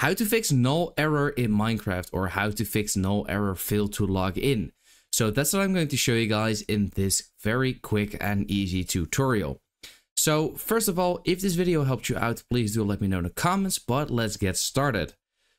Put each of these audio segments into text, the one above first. How to fix null error in Minecraft, or how to fix null error fail to log in. So that's what I'm going to show you guys in this very quick and easy tutorial. So first of all, if this video helped you out, please do let me know in the comments, but let's get started.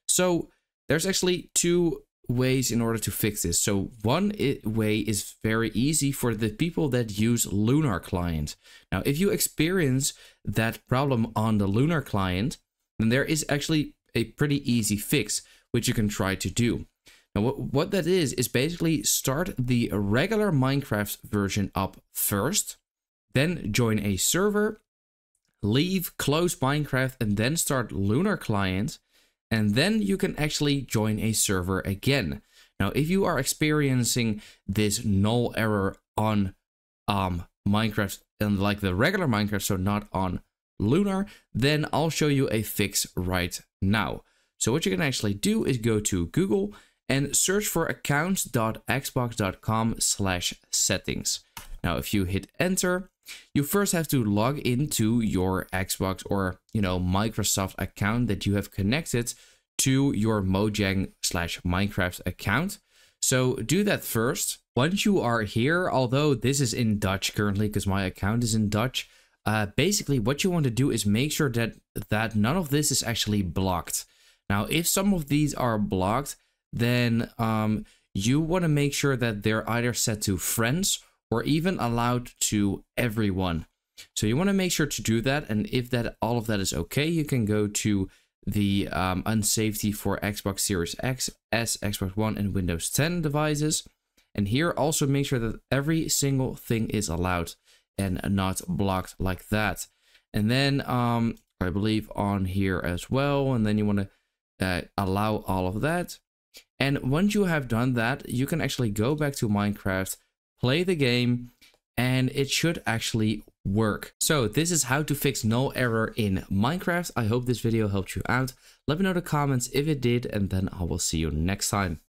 So there's actually two ways in order to fix this. So one way is very easy for the people that use Lunar Client. Now, if you experience that problem on the Lunar Client, then there is actually a pretty easy fix, which you can try to do. Now, what that is basically start the regular Minecraft version up first, then join a server, leave, close Minecraft, and then start Lunar Client, and then you can actually join a server again. Now, if you are experiencing this null error on Minecraft, and like the regular Minecraft, so not on Lunar, then I'll show you a fix right now. So what you can actually do is go to Google and search for accounts.xbox.com/settings. Now, if you hit enter, you first have to log into your Xbox or, you know, Microsoft account that you have connected to your Mojang/Minecraft account. So do that first. Once you are here, although this is in Dutch currently because my account is in Dutch, basically what you want to do is make sure that none of this is actually blocked. Now, if some of these are blocked, then you want to make sure that they're either set to friends or even allowed to everyone. So you want to make sure to do that. And if that all of that is okay, you can go to the unsafety for Xbox Series X, S, Xbox One, and Windows 10 devices. And here also make sure that every single thing is allowed and not blocked like that. And then I believe on here as well. And then you want to allow all of that. And once you have done that, you can actually go back to Minecraft, play the game, and it should actually work. So this is how to fix null error in Minecraft. I hope this video helped you out. Let me know in the comments if it did, and then I will see you next time.